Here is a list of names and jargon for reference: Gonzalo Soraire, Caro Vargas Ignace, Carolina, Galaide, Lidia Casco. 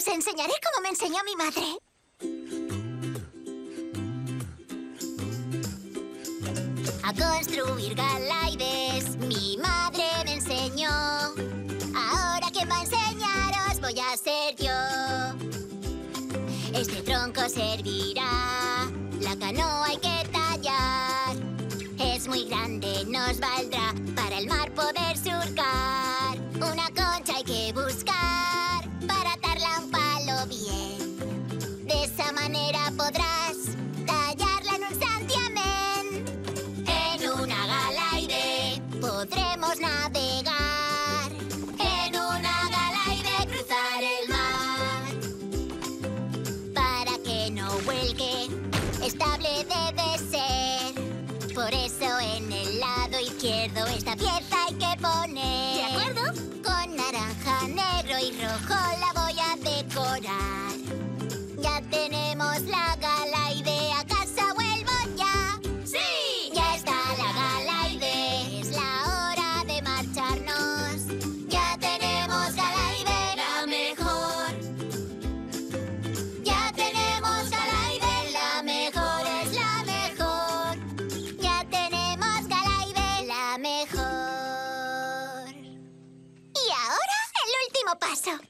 Os enseñaré como me enseñó mi madre. A construir Galaides, mi madre me enseñó. Ahora quien va a enseñaros voy a ser yo. Este tronco servirá, la canoa hay que tallar. Es muy grande, nos valdrá para el mar poder surcar. Una concha hay que buscar para atarla a un palo bien. De esa manera podrás tallarla en un santiamén. En una Galaide podremos navegar. En una Galaide cruzar el mar. Para que no vuelque, estable debe ser. Por eso en el lado izquierdo esta pieza hay que poner. ¿De acuerdo? Con naranja, negro y rojo la voy a decorar. Ya tenemos la Galaide, ¿a casa vuelvo ya? ¡Sí! Ya está la Galaide, es la hora de marcharnos. Ya tenemos Galaide, la mejor. Ya tenemos Galaide, la mejor, es la mejor. Ya tenemos Galaide, la mejor. Y ahora el último paso.